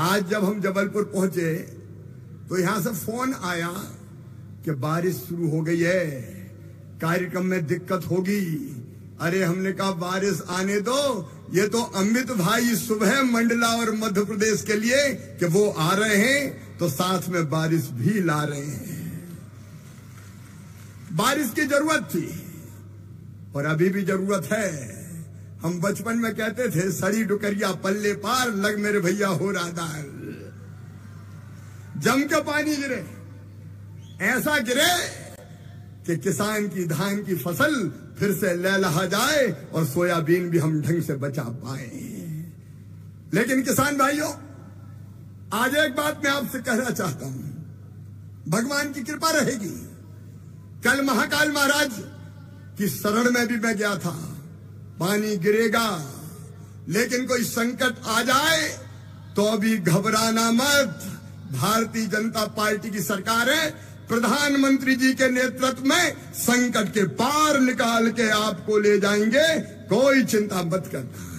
आज जब हम जबलपुर पहुंचे तो यहां से फोन आया कि बारिश शुरू हो गई है, कार्यक्रम में दिक्कत होगी। अरे हमने कहा बारिश आने दो, ये तो अमित भाई सुबह मंडला और मध्य प्रदेश के लिए कि वो आ रहे हैं तो साथ में बारिश भी ला रहे हैं। बारिश की जरूरत थी और अभी भी जरूरत है। हम बचपन में कहते थे सड़ी डुकरिया पल्ले पार, लग मेरे भैया हो रादार। जम के पानी गिरे, ऐसा गिरे कि किसान की धान की फसल फिर से लहलहा जाए और सोयाबीन भी हम ढंग से बचा पाए। लेकिन किसान भाइयों, आज एक बात मैं आपसे कहना चाहता हूं, भगवान की कृपा रहेगी। कल महाकाल महाराज की शरण में भी मैं गया था। पानी गिरेगा लेकिन कोई संकट आ जाए तो अभी घबराना मत। भारतीय जनता पार्टी की सरकार है, प्रधानमंत्री जी के नेतृत्व में संकट के पार निकाल के आपको ले जाएंगे, कोई चिंता मत करना।